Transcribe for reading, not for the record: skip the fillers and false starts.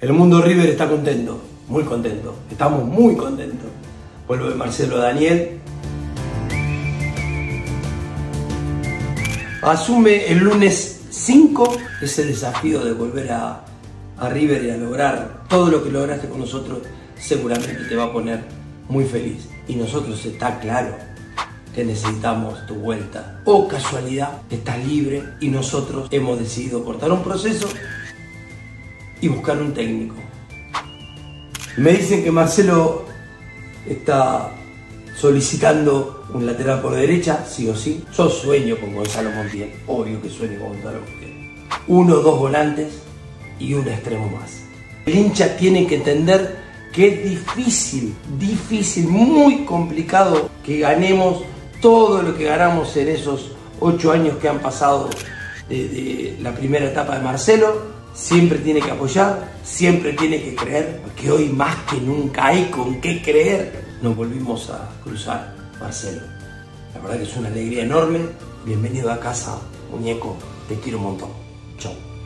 El mundo River está contento, muy contento, estamos muy contentos. Vuelve Marcelo Daniel. Asume el lunes 5 ese desafío de volver a River y a lograr todo lo que lograste con nosotros. Seguramente te va a poner muy feliz. Y nosotros está claro que necesitamos tu vuelta. O casualidad, estás libre y nosotros hemos decidido cortar un proceso y buscar un técnico. Me dicen que Marcelo está solicitando un lateral por derecha, sí o sí. Yo sueño con Gonzalo Montiel, obvio que sueño con Gonzalo Montiel. 1 o 2 volantes y un extremo más. El hincha tiene que entender que es difícil, muy complicado que ganemos todo lo que ganamos en esos 8 años que han pasado desde la primera etapa de Marcelo. Siempre tiene que apoyar, siempre tiene que creer, porque hoy más que nunca hay con qué creer. Nos volvimos a cruzar, Marcelo. La verdad que es una alegría enorme. Bienvenido a casa, muñeco. Te quiero un montón. Chau.